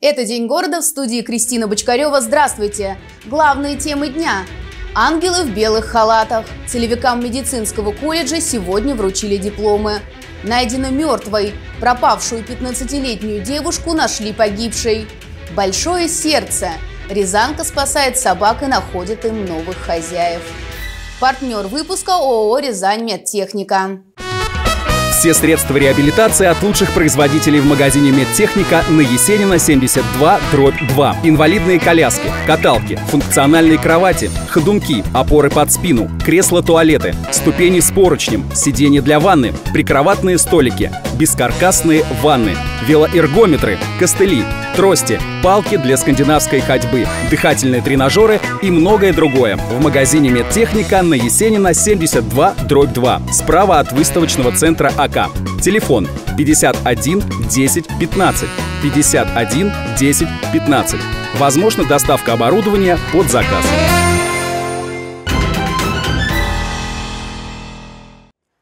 Это «День города», в студии Кристина Бочкарева. Здравствуйте! Главные темы дня. Ангелы в белых халатах. Целевикам медицинского колледжа сегодня вручили дипломы. Найдена мертвой. Пропавшую 15-летнюю девушку нашли погибшей. Большое сердце. Рязанка спасает собак и находит им новых хозяев. Партнер выпуска ООО «Рязань Медтехника». Все средства реабилитации от лучших производителей в магазине «Медтехника» на Есенина 72/2. Инвалидные коляски, каталки, функциональные кровати, ходунки, опоры под спину, кресла-туалеты, ступени с поручнем, сиденья для ванны, прикроватные столики, бескаркасные ванны, велоэргометры, костыли, трости, палки для скандинавской ходьбы, дыхательные тренажеры и многое другое в магазине «Медтехника» на Есенина 72/2, справа от выставочного центра АК. Телефон 51 10 15, 51 10 15. Возможна доставка оборудования под заказ.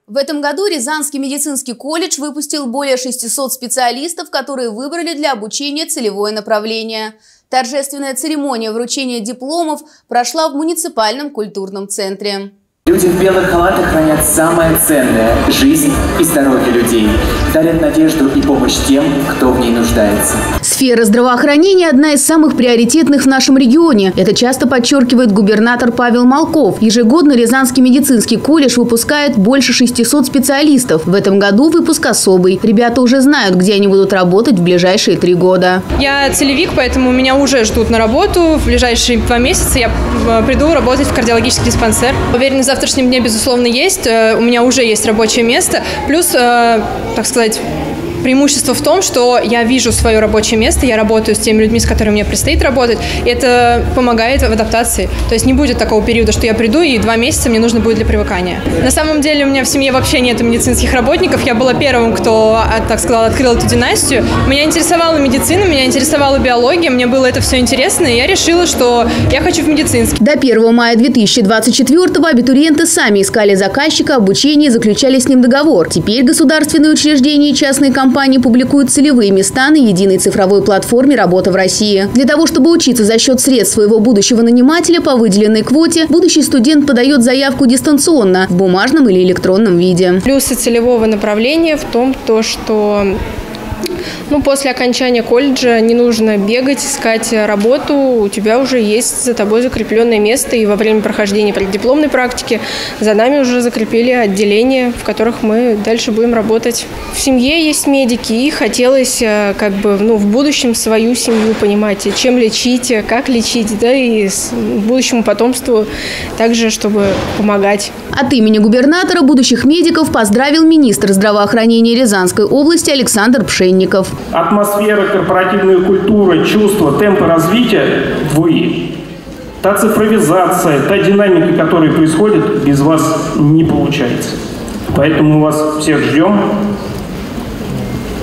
В этом году Рязанский медицинский колледж выпустил более 600 специалистов, которые выбрали для обучения целевое направление. Торжественная церемония вручения дипломов прошла в муниципальном культурном центре. Люди в белых халатах хранят самое ценное – жизнь и здоровье людей. Дарят надежду и помощь тем, кто в ней нуждается. Сфера здравоохранения – одна из самых приоритетных в нашем регионе. Это часто подчеркивает губернатор Павел Малков. Ежегодно Рязанский медицинский колледж выпускает больше 600 специалистов. В этом году выпуск особый. Ребята уже знают, где они будут работать в ближайшие 3 года. Я целевик, поэтому меня уже ждут на работу. В ближайшие 2 месяца я приду работать в кардиологический диспансер. Уверена, в завтрашнем дне, безусловно, есть. У меня уже есть рабочее место. Плюс, так сказать, преимущество в том, что я вижу свое рабочее место, я работаю с теми людьми, с которыми мне предстоит работать. Это помогает в адаптации. То есть не будет такого периода, что я приду, и 2 месяца мне нужно будет для привыкания. На самом деле у меня в семье вообще нет медицинских работников. Я была первым, кто, так сказать, открыл эту династию. Меня интересовала медицина, меня интересовала биология, мне было это все интересно, и я решила, что я хочу в медицинский. До 1 мая 2024-го абитуриенты сами искали заказчика обучения и заключали с ним договор. Теперь государственные учреждения и частные компании публикуют целевые места на единой цифровой платформе «Работа в России». Для того, чтобы учиться за счет средств своего будущего нанимателя по выделенной квоте, будущий студент подает заявку дистанционно, в бумажном или электронном виде. Плюсы целевого направления в том, что после окончания колледжа не нужно бегать, искать работу. У тебя уже есть за тобой закрепленное место. И во время прохождения преддипломной практики за нами уже закрепили отделения, в которых мы дальше будем работать. В семье есть медики, и хотелось в будущем свою семью понимать, чем лечить, как лечить, да и будущему потомству также, чтобы помогать. От имени губернатора будущих медиков поздравил министр здравоохранения Рязанской области Александр Пшенников. Атмосфера, корпоративная культура, чувства, темпы развития – вы. Та цифровизация, та динамика, которая происходит, без вас не получается. Поэтому мы вас всех ждем.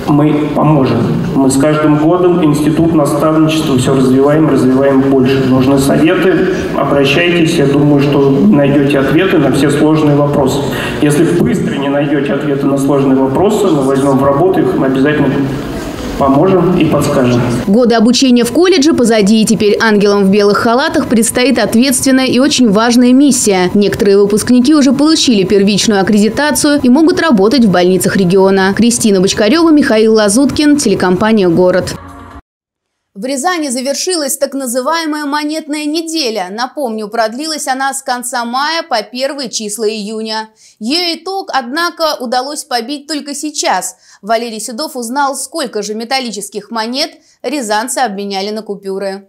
Мы поможем. Мы с каждым годом институт наставничества все развиваем больше. Нужны советы, обращайтесь. Я думаю, что найдете ответы на все сложные вопросы. Если быстро не найдете ответы на сложные вопросы, мы возьмем в работу их, мы обязательно поможем и подскажем. Годы обучения в колледже позади, и теперь ангелам в белых халатах предстоит ответственная и очень важная миссия. Некоторые выпускники уже получили первичную аккредитацию и могут работать в больницах региона. Кристина Бочкарева, Михаил Лазуткин, телекомпания «Город». В Рязани завершилась так называемая «Монетная неделя». Напомню, продлилась она с конца мая по 1-е числа июня. Ее итог, однако, удалось побить только сейчас. Валерий Седов узнал, сколько же металлических монет рязанцы обменяли на купюры.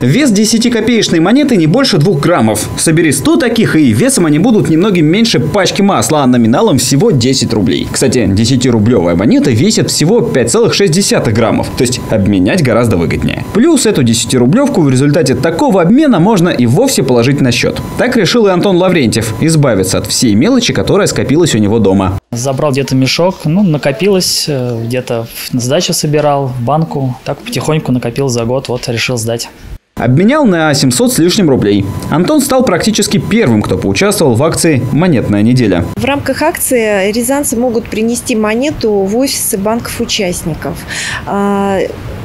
Вес 10-копеечной монеты не больше 2 граммов. Собери 100 таких, и весом они будут немногим меньше пачки масла, а номиналом всего 10 рублей. Кстати, 10-рублевая монета весит всего 5,6 граммов, то есть обменять гораздо выгоднее. Плюс эту 10-рублевку в результате такого обмена можно и вовсе положить на счет. Так решил и Антон Лаврентьев – избавиться от всей мелочи, которая скопилась у него дома. Забрал где-то мешок, накопилось, где-то на сдачу собирал, в банку. Так потихоньку накопил за год, решил сдать. Обменял на 700 с лишним рублей. Антон стал практически первым, кто поучаствовал в акции «Монетная неделя». В рамках акции рязанцы могут принести монету в офисы банков-участников.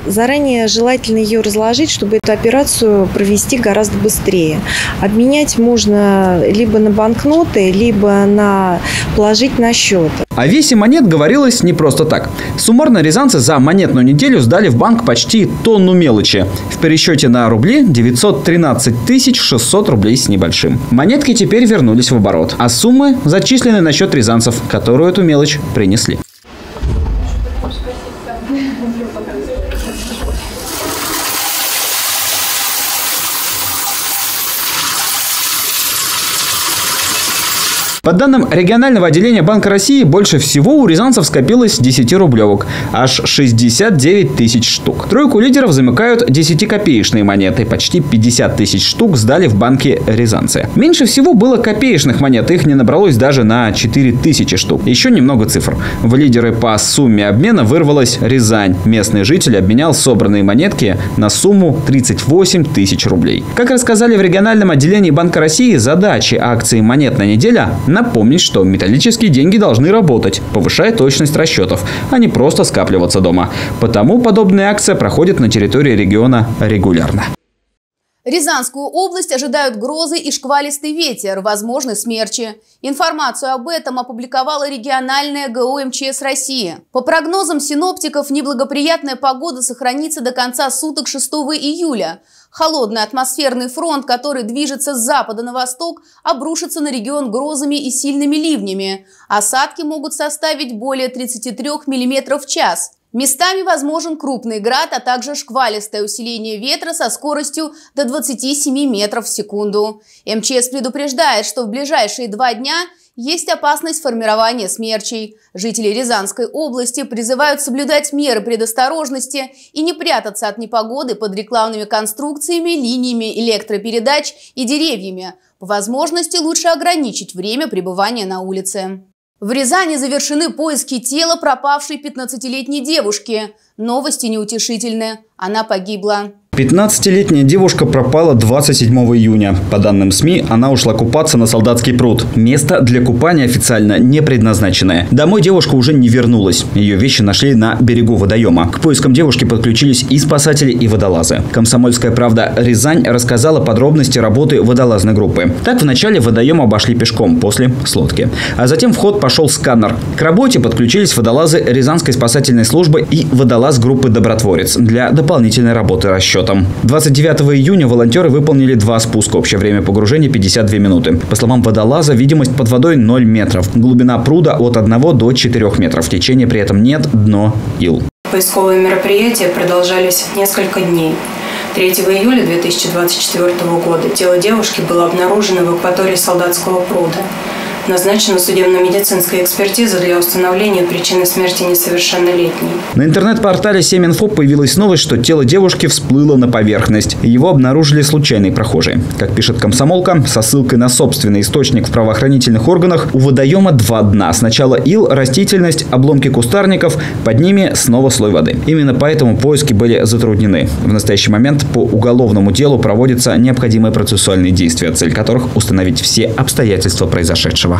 Заранее желательно ее разложить, чтобы эту операцию провести гораздо быстрее. Обменять можно либо на банкноты, либо положить на счет. О весе монет говорилось не просто так. Суммарно рязанцы за монетную неделю сдали в банк почти тонну мелочи. В пересчете на рубли 913 600 рублей с небольшим. Монетки теперь вернулись в оборот, а суммы зачислены на счет рязанцев, которые эту мелочь принесли. По данным регионального отделения Банка России, больше всего у рязанцев скопилось 10-рублевок, аж 69 тысяч штук. Тройку лидеров замыкают 10-копеечные монеты, почти 50 тысяч штук сдали в банке рязанцы. Меньше всего было копеечных монет, их не набралось даже на 4 тысячи штук. Еще немного цифр. В лидеры по сумме обмена вырвалась Рязань. Местный житель обменял собранные монетки на сумму 38 тысяч рублей. Как рассказали в региональном отделении Банка России, задачи акции «Монетная неделя» – напомнить, что металлические деньги должны работать, повышая точность расчетов, а не просто скапливаться дома. Потому подобная акция проходит на территории региона регулярно. Рязанскую область ожидают грозы и шквалистый ветер, возможны смерчи. Информацию об этом опубликовала региональная ГОМЧС России. По прогнозам синоптиков, неблагоприятная погода сохранится до конца суток 6 июля. Холодный атмосферный фронт, который движется с запада на восток, обрушится на регион грозами и сильными ливнями. Осадки могут составить более 33 мм в час. Местами возможен крупный град, а также шквалистое усиление ветра со скоростью до 27 метров в секунду. МЧС предупреждает, что в ближайшие 2 дня есть опасность формирования смерчей. Жители Рязанской области призывают соблюдать меры предосторожности и не прятаться от непогоды под рекламными конструкциями, линиями электропередач и деревьями. По возможности лучше ограничить время пребывания на улице. В Рязани завершены поиски тела пропавшей 15-летней девушки. Новости неутешительны. Она погибла. 15-летняя девушка пропала 27 июня. По данным СМИ, она ушла купаться на Солдатский пруд. Место для купания официально не предназначенное. Домой девушка уже не вернулась. Ее вещи нашли на берегу водоема. К поискам девушки подключились и спасатели, и водолазы. «Комсомольская правда» Рязань рассказала подробности работы водолазной группы. Так, вначале водоем обошли пешком, после с лодки. А затем в ход пошел сканер. К работе подключились водолазы Рязанской спасательной службы и водолаз группы «Добротворец» для дополнительной работы расчета. 29 июня волонтеры выполнили 2 спуска. Общее время погружения 52 минуты. По словам водолаза, видимость под водой 0 метров. Глубина пруда от 1 до 4 метров. Течения при этом нет, дно ил. Поисковые мероприятия продолжались несколько дней. 3 июля 2024 года тело девушки было обнаружено в акватории Солдатского пруда. Назначена судебно-медицинская экспертиза для установления причины смерти несовершеннолетней. На интернет-портале 7info появилась новость, что тело девушки всплыло на поверхность. Его обнаружили случайные прохожие. Как пишет «Комсомолка», со ссылкой на собственный источник в правоохранительных органах, у водоема 2 дна. Сначала ил, растительность, обломки кустарников, под ними снова слой воды. Именно поэтому поиски были затруднены. В настоящий момент по уголовному делу проводятся необходимые процессуальные действия, цель которых – установить все обстоятельства произошедшего.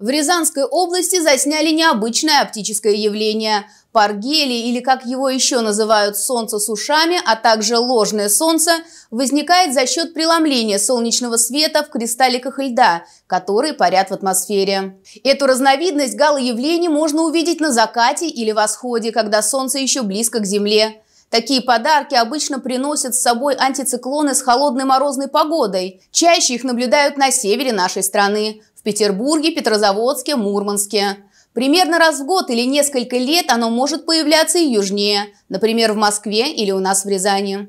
В Рязанской области засняли необычное оптическое явление. Паргелий, или как его еще называют солнце с ушами, а также ложное солнце, возникает за счет преломления солнечного света в кристалликах льда, которые парят в атмосфере. Эту разновидность галоявлений можно увидеть на закате или восходе, когда солнце еще близко к земле. Такие подарки обычно приносят с собой антициклоны с холодной морозной погодой. Чаще их наблюдают на севере нашей страны. В Петербурге, Петрозаводске, Мурманске. Примерно раз в год или несколько лет оно может появляться и южнее, например, в Москве или у нас в Рязани.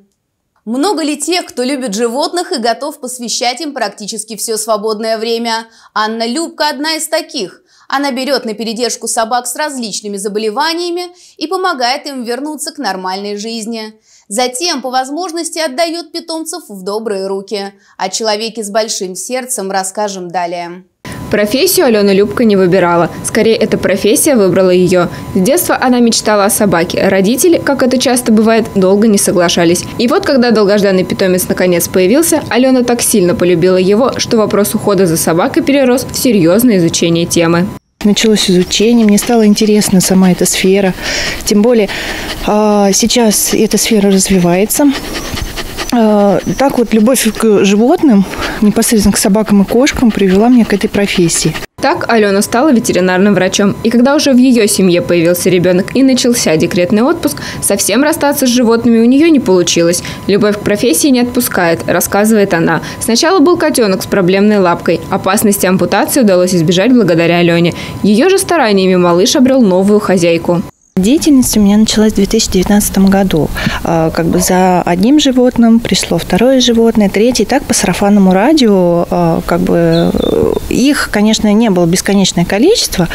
Много ли тех, кто любит животных и готов посвящать им практически все свободное время? Алёна Любко – одна из таких. Она берет на передержку собак с различными заболеваниями и помогает им вернуться к нормальной жизни. Затем, по возможности, отдает питомцев в добрые руки. О человеке с большим сердцем расскажем далее. Профессию Алёна Любко не выбирала. Скорее, эта профессия выбрала ее. С детства она мечтала о собаке. Родители, как это часто бывает, долго не соглашались. И вот, когда долгожданный питомец наконец появился, Алёна так сильно полюбила его, что вопрос ухода за собакой перерос в серьезное изучение темы. Началось изучение, мне стало интересна сама эта сфера. Тем более, сейчас эта сфера развивается. Так вот, любовь к животным, непосредственно к собакам и кошкам, привела меня к этой профессии. Так Алена стала ветеринарным врачом. И когда уже в ее семье появился ребенок и начался декретный отпуск, совсем расстаться с животными у нее не получилось. Любовь к профессии не отпускает, рассказывает она. Сначала был котенок с проблемной лапкой. Опасности ампутации удалось избежать благодаря Алене. Ее же стараниями малыш обрел новую хозяйку. Деятельность у меня началась в 2019 году. Как бы за одним животным пришло второе животное, третье. И так по сарафанному радио, как бы их, конечно, не было бесконечное количество,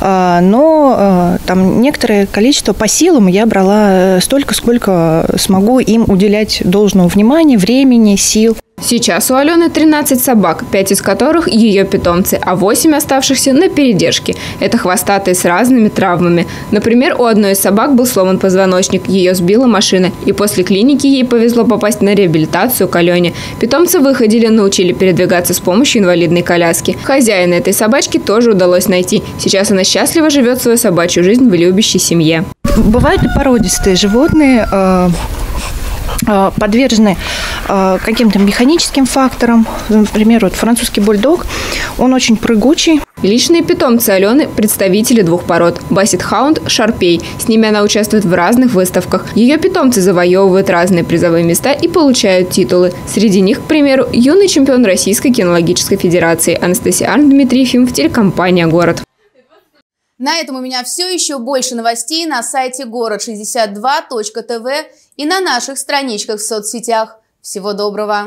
но там некоторое количество по силам я брала столько, сколько смогу им уделять должного внимания, времени, сил. Сейчас у Алены 13 собак, 5 из которых ее питомцы, а 8 оставшихся на передержке. Это хвостатые с разными травмами. Например, у одной из собак был сломан позвоночник, ее сбила машина, и после клиники ей повезло попасть на реабилитацию к Алене. Питомцы выходили, научили передвигаться с помощью инвалидной коляски. Хозяина этой собачки тоже удалось найти. Сейчас она счастливо живет свою собачью жизнь в любящей семье. Бывают ли породистые животные, подвержены каким-то механическим факторам. Например, вот французский бульдог, он очень прыгучий. Личные питомцы Алены – представители двух пород – бассет-хаунд, шарпей. С ними она участвует в разных выставках. Ее питомцы завоевывают разные призовые места и получают титулы. Среди них, к примеру, юный чемпион Российской кинологической федерации Анастасия Арн-Дмитриев в телекомпании «Город». На этом у меня все. Еще больше новостей на сайте город62.тв и на наших страничках в соцсетях. Всего доброго!